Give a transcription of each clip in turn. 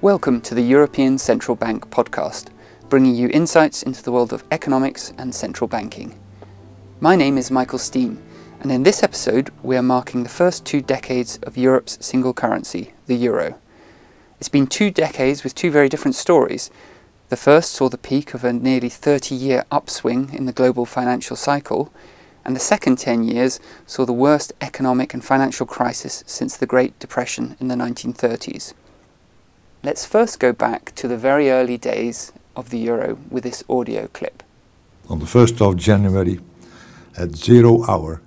Welcome to the European Central Bank podcast, bringing you insights into the world of economics and central banking. My name is Michael Steen, and in this episode we are marking the first 2 decades of Europe's single currency, the euro. It's been 2 decades with 2 very different stories. The first saw the peak of a nearly 30-year upswing in the global financial cycle, and the second 10 years saw the worst economic and financial crisis since the Great Depression in the 1930s. Let's first go back to the very early days of the euro with this audio clip. On the 1st of January, at 0 hour,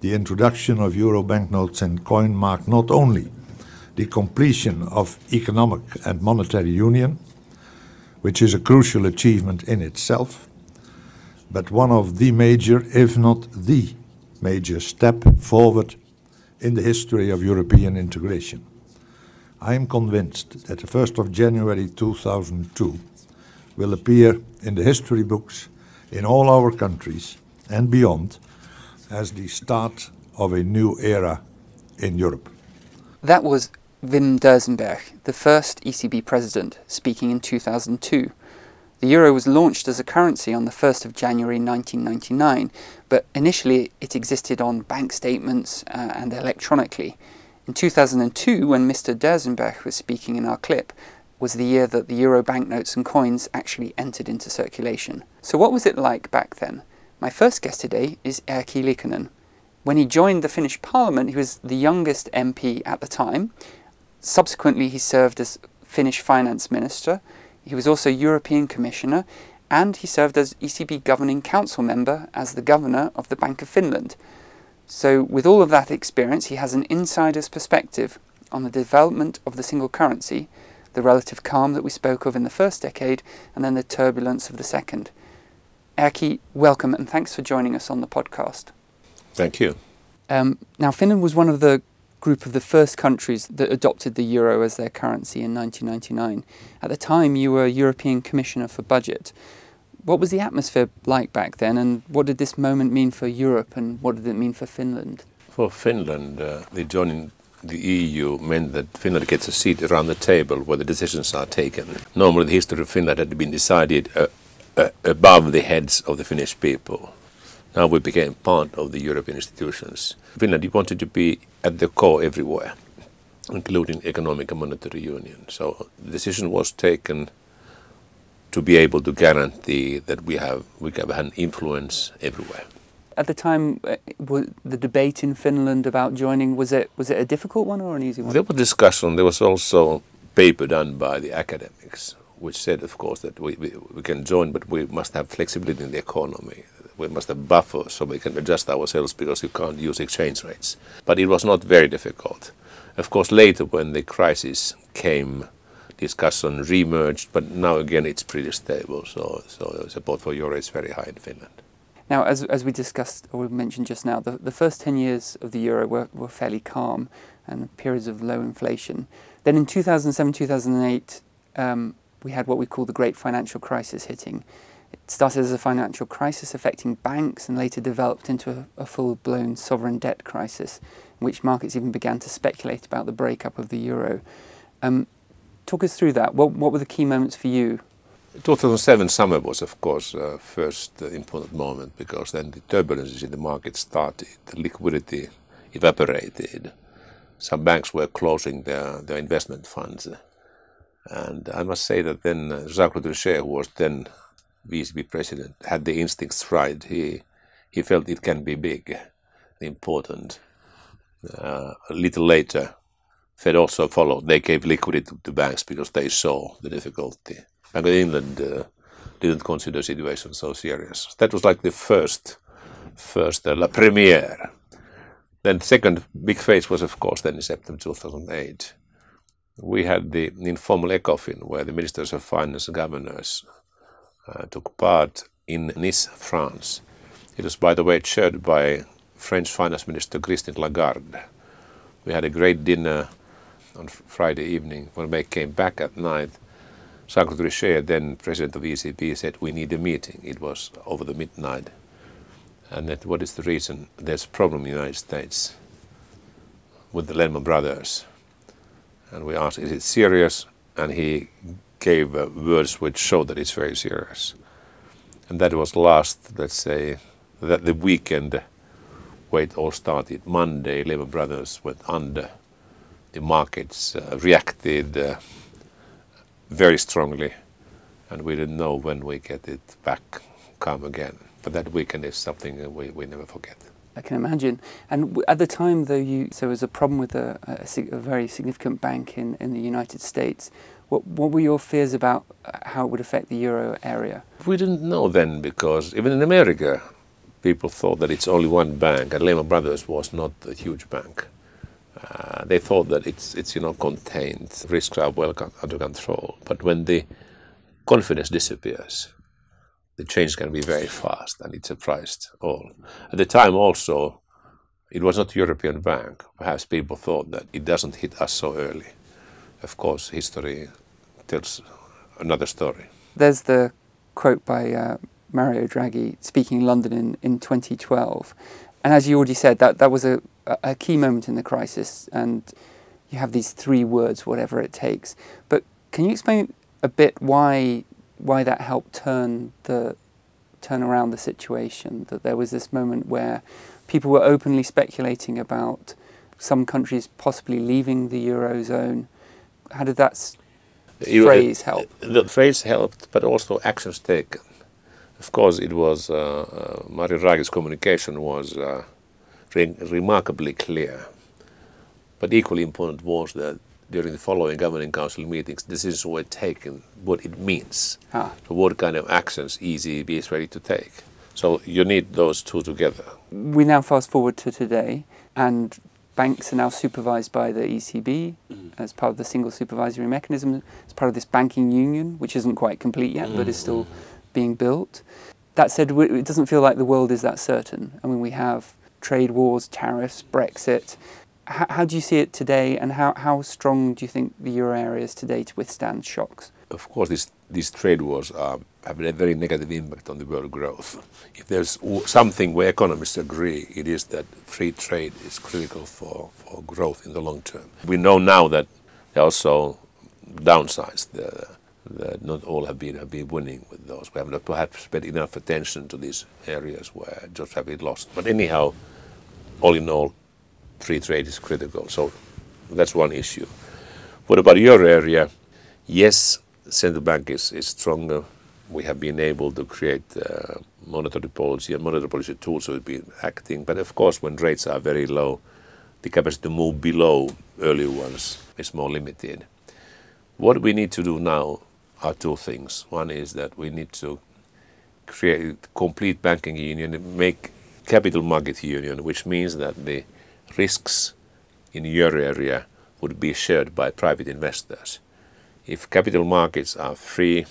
the introduction of euro banknotes and coin marked not only the completion of economic and monetary union, which is a crucial achievement in itself, but one of the major, if not the major, step forward in the history of European integration. I am convinced that the 1st of January 2002 will appear in the history books in all our countries and beyond as the start of a new era in Europe. That was Wim Duisenberg, the first ECB president, speaking in 2002. The euro was launched as a currency on the 1st of January 1999, but initially it existed on bank statements and electronically. In 2002, when Mr. Duisenberg was speaking in our clip, was the year that the euro banknotes and coins actually entered into circulation. So what was it like back then? My first guest today is Erkki Liikanen. When he joined the Finnish parliament, he was the youngest MP at the time. Subsequently, he served as Finnish finance minister. He was also European commissioner, and he served as ECB governing council member as the governor of the Bank of Finland. So with all of that experience, he has an insider's perspective on the development of the single currency, the relative calm that we spoke of in the first decade, and then the turbulence of the second. Erkki, welcome, and thanks for joining us on the podcast. Thank you. Now, Finland was one of the group of the first countries that adopted the euro as their currency in 1999. At the time, you were European Commissioner for Budget. What was the atmosphere like back then, and what did this moment mean for Europe, and what did it mean for Finland? For Finland, the joining the EU meant that Finland gets a seat around the table where the decisions are taken. Normally the history of Finland had been decided above the heads of the Finnish people. Now we became part of the European institutions. Finland wanted to be at the core everywhere, including economic and monetary union. So the decision was taken to be able to guarantee that we have an influence everywhere. At the time, the debate in Finland about joining, was it a difficult one or an easy one? There was discussion. There was also a paper done by the academics, which said, of course, that we can join, but we must have flexibility in the economy. We must have buffers so we can adjust ourselves, because you can't use exchange rates. But it was not very difficult. Of course, later when the crisis came, discussion remerged, but now again it's pretty stable, so support for euro is very high in Finland. Now, as we discussed, or we mentioned just now, the first 10 years of the euro were fairly calm and periods of low inflation. Then in 2007-2008 we had what we call the Great Financial Crisis hitting. It started as a financial crisis affecting banks and later developed into a full-blown sovereign debt crisis, in which markets even began to speculate about the breakup of the euro. Talk us through that. What were the key moments for you? 2007 summer was, of course, first important moment, because then the turbulences in the market started, the liquidity evaporated. Some banks were closing their investment funds. And I must say that then Jean-Claude Trichet, who was then ECB president, had the instincts right. He felt it can be big, important. A little later, Fed also followed. They gave liquidity to banks because they saw the difficulty. Bank of England didn't consider the situation so serious. That was like the first la première. Then the second big phase was, of course, then in September 2008. We had the informal ECOFIN, where the ministers of finance and governors took part in Nice, France. It was, by the way, chaired by French finance minister Christine Lagarde. We had a great dinner on Friday evening. When we came back at night, Jean-Claude Trichet, then president of ECB, said, "We need a meeting." It was over the midnight. And that, what is the reason? There's a problem in the United States with the Lehman Brothers. And we asked, is it serious? and he gave words which show that it's very serious. And that was last, let's say, that the weekend where it all started. Monday, Lehman Brothers went under. The markets reacted very strongly, and we didn't know when we get it back calm again. But that weekend is something that we never forget. I can imagine. And at the time, though, there was a problem with a very significant bank in the United States. What were your fears about how it would affect the euro area? We didn't know then, because even in America, people thought that it's only one bank, and Lehman Brothers was not a huge bank. They thought that it's you know, contained, risks are well under control. But when the confidence disappears, the change can be very fast, and it surprised all. At the time also, it was not a European bank. Perhaps people thought that it doesn't hit us so early. Of course, history tells another story. There's the quote by Mario Draghi speaking in London in 2012. And as you already said, that was a key moment in the crisis. And you have these three words, whatever it takes. But can you explain a bit why that helped turn around the situation, that there was this moment where people were openly speculating about some countries possibly leaving the Eurozone? How did that phrase help? The phrase helped, but also actions taken. Of course, it was Mario Draghi's communication was remarkably clear. But equally important was that during the following Governing Council meetings, decisions were taken, what it means, so what kind of actions ECB is ready to take. So you need those two together. We now fast forward to today, and banks are now supervised by the ECB as part of the single supervisory mechanism, as part of this banking union, which isn't quite complete yet, but is still being built. That said, it doesn't feel like the world is that certain. I mean, we have trade wars, tariffs, Brexit. How do you see it today, and how strong do you think the euro area is today to withstand shocks? Of course, these trade wars have a very negative impact on the world growth. If there's something where economists agree, it is that free trade is critical for growth in the long term. We know now that there are also downsides, that not all have been winning with those. We have not perhaps paid enough attention to these areas where jobs have been lost. But anyhow, all in all, free trade is critical, so that's one issue. What about euro area? Yes, central bank is stronger. We have been able to create monetary policy, and monetary policy tools have been acting. But of course, when rates are very low, the capacity to move below early ones is more limited. What we need to do now are two things. One is that we need to create complete banking union, make capital market union, which means that the risks in the euro area would be shared by private investors. If capital markets are free,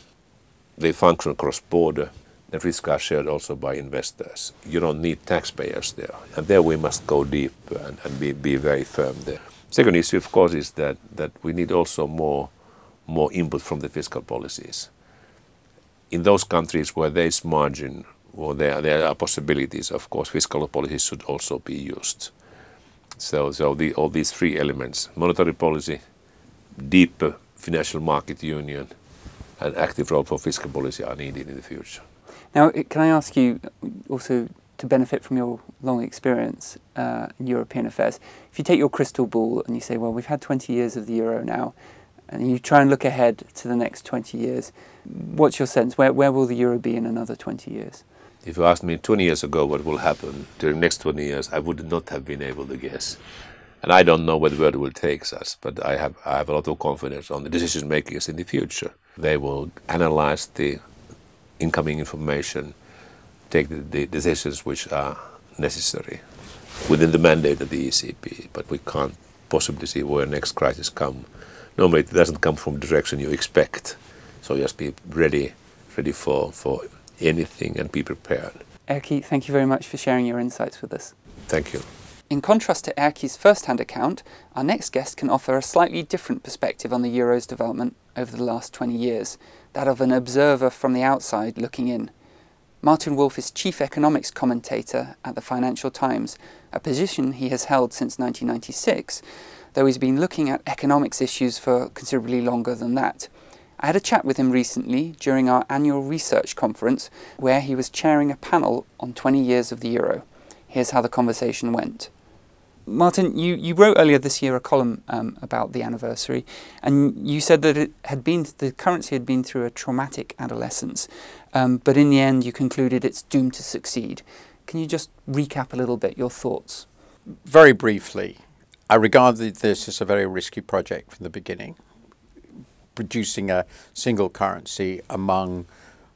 they function cross-border, the risks are shared also by investors. You don't need taxpayers there. And there we must go deep and be very firm there. Second issue, of course, is that we need also more input from the fiscal policies. In those countries where there is margin, or there are possibilities, of course, fiscal policies should also be used. So all these three elements: monetary policy, deeper financial market union, and active role for fiscal policy are needed in the future. Now, can I ask you also to benefit from your long experience in European affairs? If you take your crystal ball and you say, well, we've had 20 years of the euro now, and you try and look ahead to the next 20 years, what's your sense? Where will the euro be in another 20 years? If you asked me 20 years ago what will happen during the next 20 years, I would not have been able to guess. And I don't know where the world will take us, but I have a lot of confidence on the decision makers in the future. They will analyze the incoming information, take the decisions which are necessary within the mandate of the ECB, but we can't possibly see where next crisis comes. Normally it doesn't come from the direction you expect, so just be ready for anything and be prepared. Erkki, thank you very much for sharing your insights with us. Thank you. In contrast to Erkki's first-hand account, our next guest can offer a slightly different perspective on the euro's development over the last 20 years, that of an observer from the outside looking in. Martin Wolf is chief economics commentator at the Financial Times, a position he has held since 1996, though he's been looking at economics issues for considerably longer than that. I had a chat with him recently during our annual research conference where he was chairing a panel on 20 years of the euro. Here's how the conversation went. Martin, you wrote earlier this year a column about the anniversary, and you said that the currency had been through a traumatic adolescence, but in the end you concluded it's doomed to succeed. Can you just recap a little bit your thoughts? Very briefly, I regarded this as a very risky project from the beginning, producing a single currency among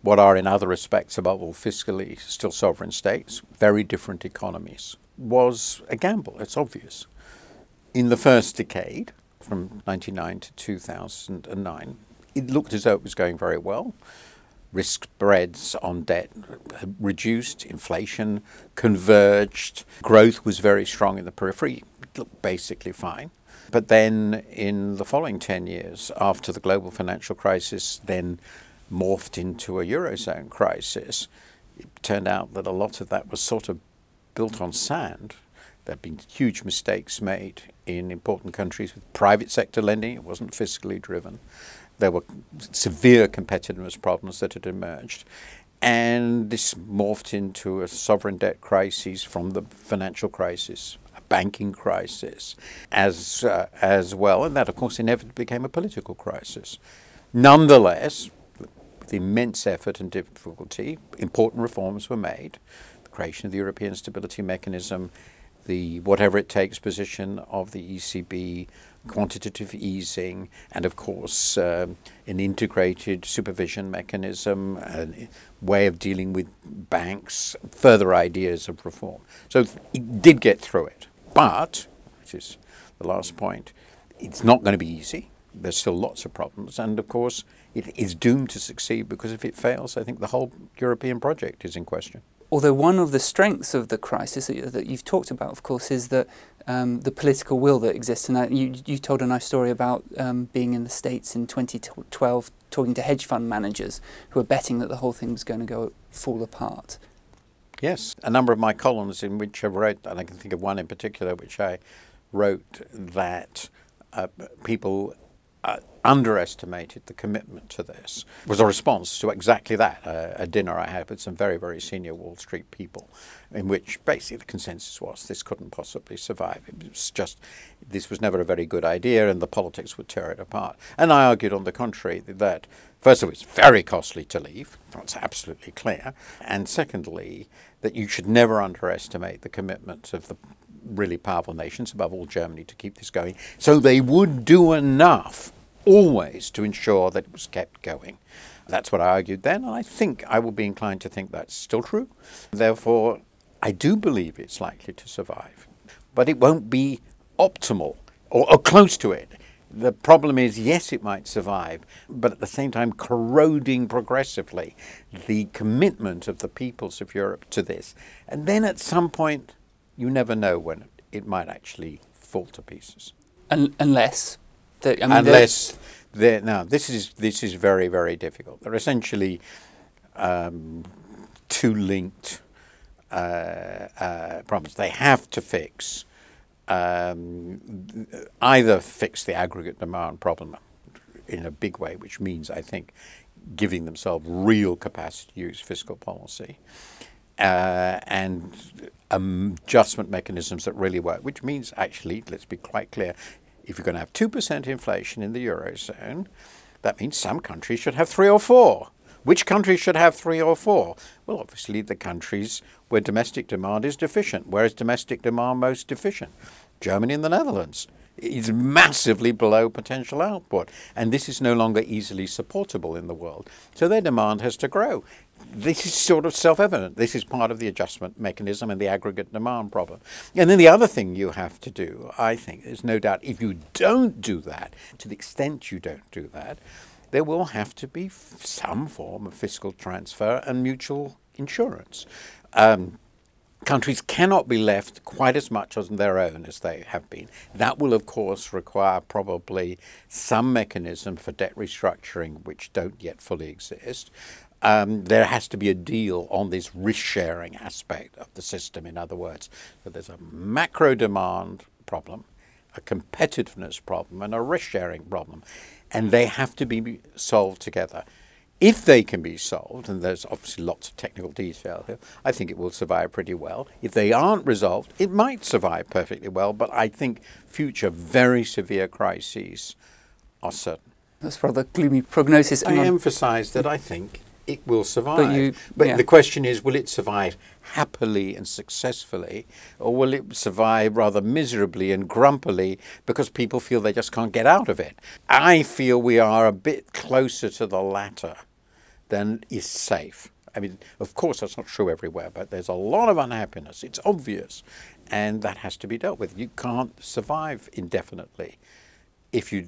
what are in other respects above all fiscally still sovereign states, very different economies. Was a gamble, it's obvious. In the first decade, from 1999 to 2009, it looked as though it was going very well. Risk spreads on debt reduced, inflation converged, growth was very strong in the periphery, it looked basically fine. But then in the following 10 years, after the global financial crisis then morphed into a Eurozone crisis, it turned out that a lot of that was sort of built on sand. There have been huge mistakes made in important countries with private sector lending. It wasn't fiscally driven. There were severe competitiveness problems that had emerged. And this morphed into a sovereign debt crisis from the financial crisis, a banking crisis as well. And that, of course, inevitably became a political crisis. Nonetheless, with immense effort and difficulty, important reforms were made. Creation of the European Stability Mechanism, the whatever it takes position of the ECB, quantitative easing, and of course an integrated supervision mechanism, a way of dealing with banks, further ideas of reform. So it did get through it, but, which is the last point, it's not going to be easy. There's still lots of problems, and of course it is doomed to succeed because if it fails, I think the whole European project is in question. Although one of the strengths of the crisis that you've talked about, of course, is that the political will that exists. And you told a nice story about being in the States in 2012, talking to hedge fund managers who were betting that the whole thing was going to fall apart. Yes, a number of my columns in which I wrote, and I can think of one in particular, which I wrote that people underestimated the commitment to this. It was a response to exactly that, a dinner I had with some very, very senior Wall Street people, in which basically the consensus was this couldn't possibly survive. It was just, this was never a very good idea and the politics would tear it apart. And I argued on the contrary that, first of all, it's very costly to leave, that's absolutely clear, and secondly, that you should never underestimate the commitment of the really powerful nations, above all Germany, to keep this going. So they would do enough always to ensure that it was kept going. That's what I argued then, and I think I will be inclined to think that's still true. Therefore, I do believe it's likely to survive, but it won't be optimal or close to it. The problem is, yes, it might survive, but at the same time corroding progressively the commitment of the peoples of Europe to this. And then at some point, you never know when it might actually fall to pieces. Now this is very, very difficult. They're essentially two linked problems. They have to fix either fix the aggregate demand problem in a big way, which means I think giving themselves real capacity to use fiscal policy. And adjustment mechanisms that really work, which means actually, let's be quite clear, if you're going to have 2% inflation in the Eurozone, that means some countries should have 3 or 4. Which countries should have 3 or 4? Well, obviously the countries where domestic demand is deficient. Where is domestic demand most deficient? Germany and the Netherlands. It's massively below potential output, and this is no longer easily supportable in the world. So their demand has to grow. This is sort of self-evident. This is part of the adjustment mechanism and the aggregate demand problem. And then the other thing you have to do, I think, is no doubt if you don't do that, to the extent you don't do that, there will have to be some form of fiscal transfer and mutual insurance. Countries cannot be left quite as much on their own as they have been. That will, of course, require probably some mechanism for debt restructuring, which don't yet fully exist. There has to be a deal on this risk-sharing aspect of the system, in other words. So there's a macro demand problem, a competitiveness problem, and a risk-sharing problem, and they have to be solved together. If they can be solved, and there's obviously lots of technical detail here, I think it will survive pretty well. If they aren't resolved, it might survive perfectly well, but I think future very severe crises are certain. That's rather gloomy prognosis. I emphasise that I think it will survive. But the question is, will it survive happily and successfully, or will it survive rather miserably and grumpily because people feel they just can't get out of it? I feel we are a bit closer to the latter than is safe. I mean, of course, that's not true everywhere, but there's a lot of unhappiness. It's obvious, and that has to be dealt with. You can't survive indefinitely if you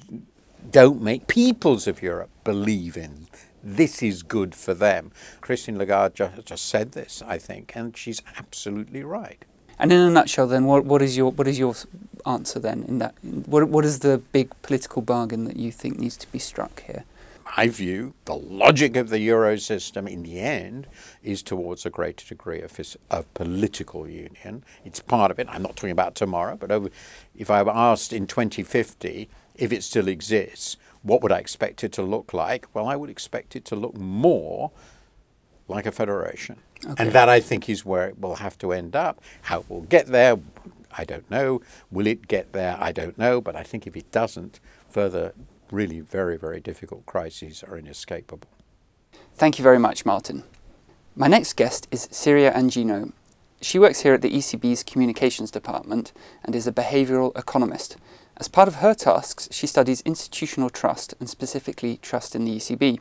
don't make peoples of Europe believe in this is good for them. Christine Lagarde just said this, I think, and she's absolutely right. And in a nutshell, then, what is your answer then? In that, what is the big political bargain that you think needs to be struck here? My view, the logic of the euro system in the end is towards a greater degree of political union. It's part of it. I'm not talking about tomorrow, but if I were asked in 2050 if it still exists, what would I expect it to look like? Well, I would expect it to look more like a federation. Okay. And that, I think, is where it will have to end up. How it will get there, I don't know. Will it get there? I don't know. But I think if it doesn't, further really very, very difficult crises are inescapable. Thank you very much, Martin. My next guest is Siria Angino. She works here at the ECB's Communications Department and is a behavioural economist. As part of her tasks, she studies institutional trust and specifically trust in the ECB.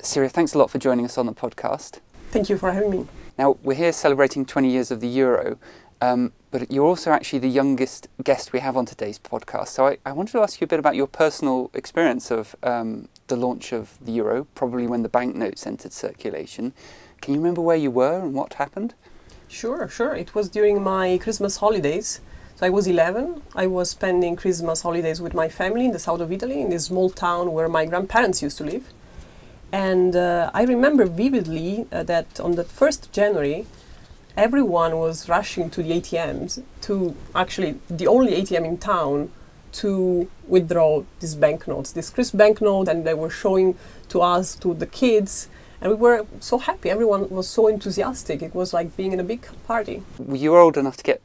Siria, thanks a lot for joining us on the podcast. Thank you for having me. Now, we're here celebrating 20 years of the euro, but you're also actually the youngest guest we have on today's podcast. So I wanted to ask you a bit about your personal experience of the launch of the euro, probably when the banknotes entered circulation. Can you remember where you were and what happened? Sure. It was during my Christmas holidays. So I was 11. I was spending Christmas holidays with my family in the south of Italy, in this small town where my grandparents used to live. And I remember vividly that on the 1st of January, everyone was rushing to the ATMs, to actually the only ATM in town, to withdraw these banknotes, this crisp banknote, and they were showing to us, to the kids. And we were so happy. Everyone was so enthusiastic. It was like being in a big party. You were old enough to get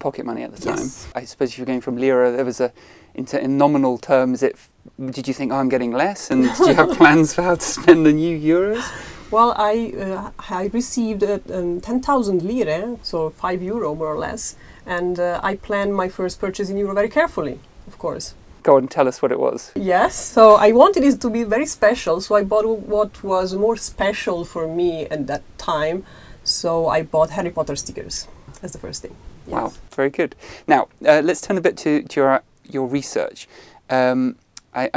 pocket money at the time. Yes. I suppose if you're going from lira, there was in nominal terms, did you think, oh, I'm getting less? And did you have plans for how to spend the new euros? Well, I received 10,000 lire, so €5 more or less, and I planned my first purchase in euro very carefully, of course. Go and tell us what it was. Yes, so I wanted it to be very special, so I bought what was more special for me at that time. So I bought Harry Potter stickers. That's the first thing. Yes. Wow, very good. Now, let's turn a bit to your research. I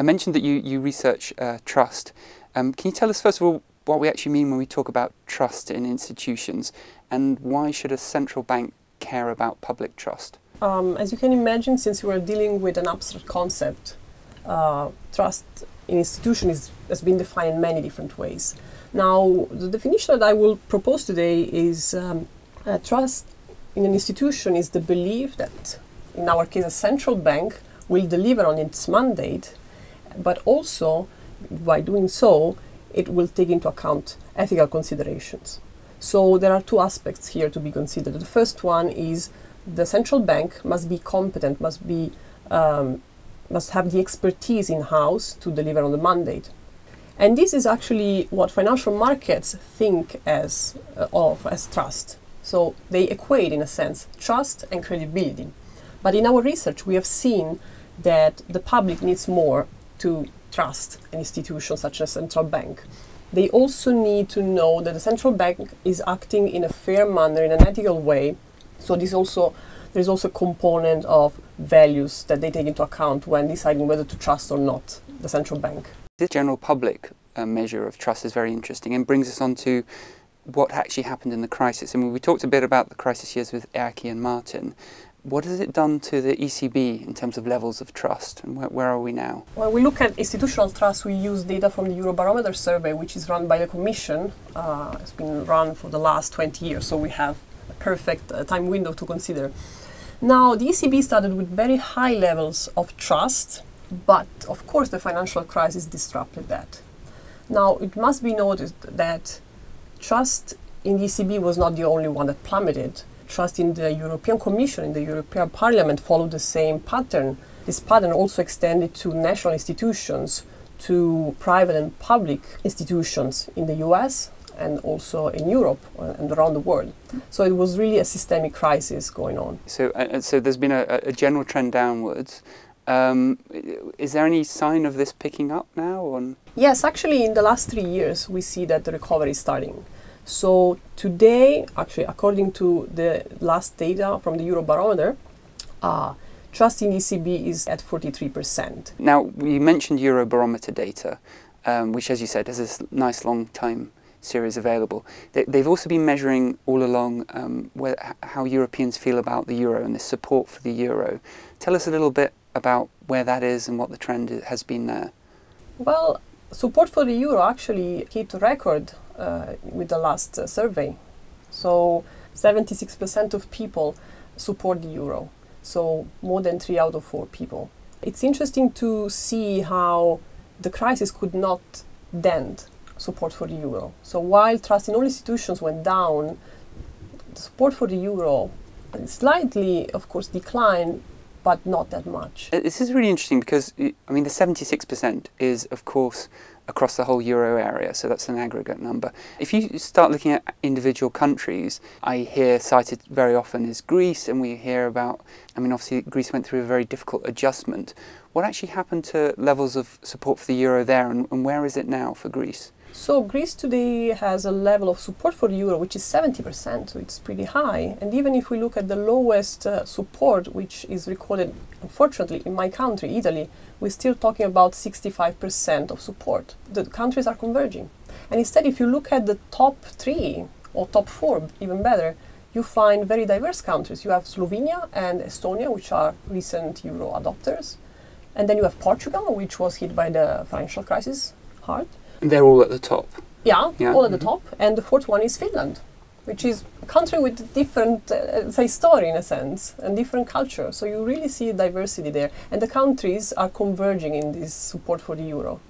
mentioned that you research trust. Can you tell us, first of all, what we actually mean when we talk about trust in institutions, and why should a central bank care about public trust? As you can imagine, since we are dealing with an abstract concept, trust in institutions has been defined in many different ways. Now, the definition that I will propose today is trust in an institution is the belief that, in our case, a central bank will deliver on its mandate, but also, by doing so, it will take into account ethical considerations. So there are two aspects here to be considered. The first one is the central bank must be competent, must have the expertise in-house to deliver on the mandate. And this is actually what financial markets think of as trust. So they equate, in a sense, trust and credibility. But in our research, we have seen that the public needs more to trust an institution such as central bank. They also need to know that the central bank is acting in a fair manner, in an ethical way. So there's also a component of values that they take into account when deciding whether to trust or not the central bank. The general public measure of trust is very interesting and brings us on to what actually happened in the crisis. I mean, we talked a bit about the crisis years with Erkki and Martin. What has it done to the ECB in terms of levels of trust, and where are we now? When we look at institutional trust, we use data from the Eurobarometer survey, which is run by the Commission. It's been run for the last 20 years, so we have a perfect time window to consider. Now, the ECB started with very high levels of trust, but of course the financial crisis disrupted that. Now, it must be noted that trust in the ECB was not the only one that plummeted. Trust in the European Commission, in the European Parliament followed the same pattern. This pattern also extended to national institutions, to private and public institutions in the US and also in Europe and around the world. So it was really a systemic crisis going on. So there's been a general trend downwards. Is there any sign of this picking up now? Or? Yes, actually in the last 3 years we see that the recovery is starting. So today, actually according to the last data from the Eurobarometer, trust in ECB is at 43%. Now, you mentioned Eurobarometer data, which, as you said, has this nice long time series available. They've also been measuring all along how Europeans feel about the euro and the support for the euro. Tell us a little bit about where that is and what the trend has been there. Well, support for the euro actually hit record with the last survey. So 76% of people support the euro. So more than 3 out of 4 people. It's interesting to see how the crisis could not dent support for the euro. So while trust in all institutions went down, the support for the euro slightly, of course, declined, but not that much. This is really interesting because, I mean, the 76% is, of course, across the whole euro area, so that's an aggregate number. If you start looking at individual countries, I hear cited very often is Greece, and we hear about, I mean, obviously Greece went through a very difficult adjustment. What actually happened to levels of support for the euro there, and where is it now for Greece? So Greece today has a level of support for the euro which is 70%, so it's pretty high. And even if we look at the lowest support, which is recorded, unfortunately, in my country, Italy, we're still talking about 65% of support. The countries are converging. And instead, if you look at the top 3, or top 4, even better, you find very diverse countries. You have Slovenia and Estonia, which are recent euro adopters. And then you have Portugal, which was hit by the financial crisis hard. They're all at the top. Yeah, yeah. All at the top. And the fourth one is Finland, which is a country with different say story in a sense and different culture. So you really see diversity there. And the countries are converging in this support for the euro.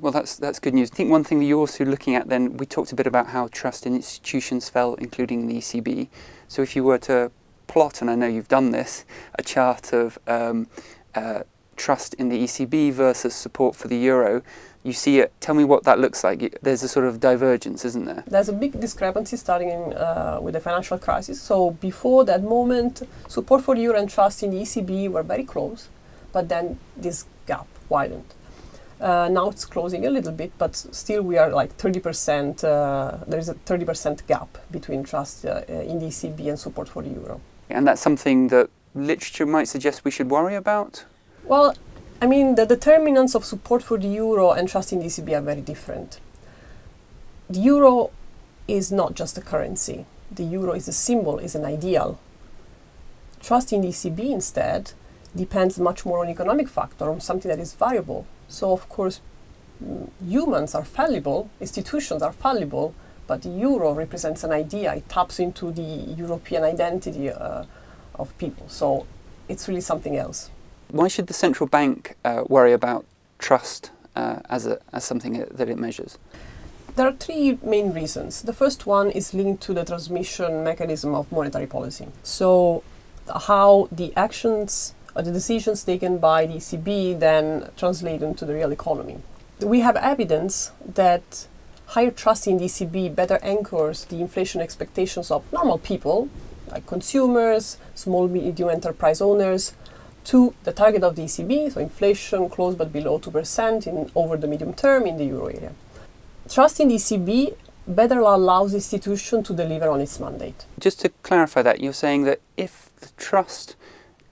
Well, that's good news. I think one thing that you're also looking at then, we talked a bit about how trust in institutions fell, including the ECB. So if you were to plot, and I know you've done this, a chart of trust in the ECB versus support for the euro, you see it. Tell me what that looks like. There's a sort of divergence, isn't there? There's a big discrepancy starting with the financial crisis. So before that moment, support for the euro and trust in the ECB were very close, but then this gap widened. Now it's closing a little bit, but still we are like 30%, there is a 30% gap between trust in the ECB and support for the euro. And that's something that literature might suggest we should worry about? Well, I mean, the determinants of support for the euro and trust in the ECB are very different. The euro is not just a currency. The euro is a symbol, is an ideal. Trust in the ECB, instead, depends much more on economic factor, on something that is variable. So, of course, humans are fallible, institutions are fallible, but the euro represents an idea. It taps into the European identity of people. So it's really something else. Why should the central bank worry about trust as something that it measures? There are 3 main reasons. The first one is linked to the transmission mechanism of monetary policy. So how the actions or the decisions taken by the ECB then translate into the real economy. We have evidence that higher trust in the ECB better anchors the inflation expectations of normal people, like consumers, small medium enterprise owners, to the target of the ECB, so inflation close but below 2% over the medium term in the euro area. Trust in the ECB better allows institutions to deliver on its mandate. Just to clarify that, you're saying that if the trust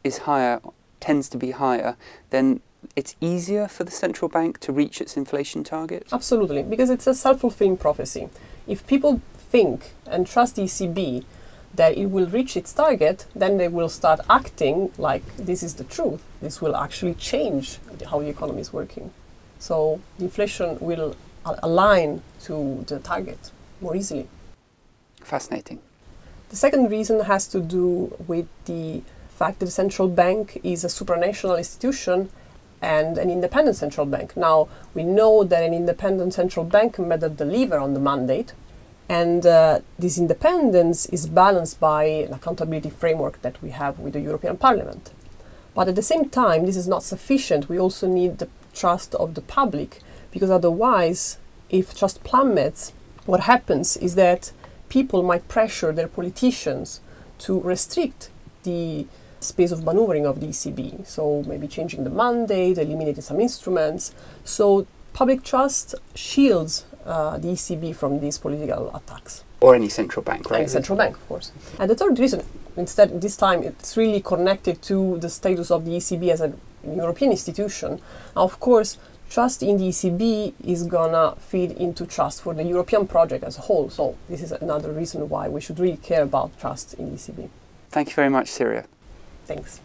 is higher, tends to be higher, then it's easier for the central bank to reach its inflation target? Absolutely, because it's a self-fulfilling prophecy. If people think and trust the ECB that it will reach its target, then they will start acting like this is the truth. This will actually change how the economy is working. So inflation will align to the target more easily. Fascinating. The second reason has to do with the fact that the central bank is a supranational institution and an independent central bank. Now, we know that an independent central bank better deliver on the mandate, and this independence is balanced by an accountability framework that we have with the European Parliament. But at the same time, this is not sufficient. We also need the trust of the public, because otherwise, if trust plummets, what happens is that people might pressure their politicians to restrict the space of maneuvering of the ECB, so maybe changing the mandate, eliminating some instruments. So public trust shields the ECB from these political attacks. Or any central bank, right? Any central bank, of course. And the third reason, instead this time it's really connected to the status of the ECB as an European institution. Now, of course, trust in the ECB is gonna feed into trust for the European project as a whole. So this is another reason why we should really care about trust in the ECB. Thank you very much, Siria. Thanks.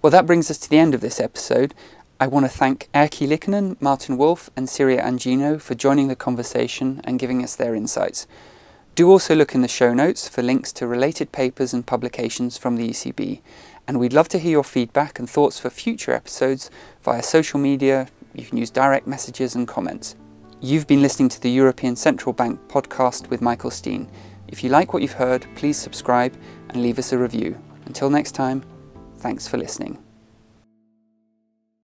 Well, that brings us to the end of this episode. I want to thank Erkki Liikanen, Martin Wolf and Siria Angino for joining the conversation and giving us their insights. Do also look in the show notes for links to related papers and publications from the ECB. And we'd love to hear your feedback and thoughts for future episodes via social media. You can use direct messages and comments. You've been listening to the European Central Bank podcast with Michael Steen. If you like what you've heard, please subscribe and leave us a review. Until next time, thanks for listening.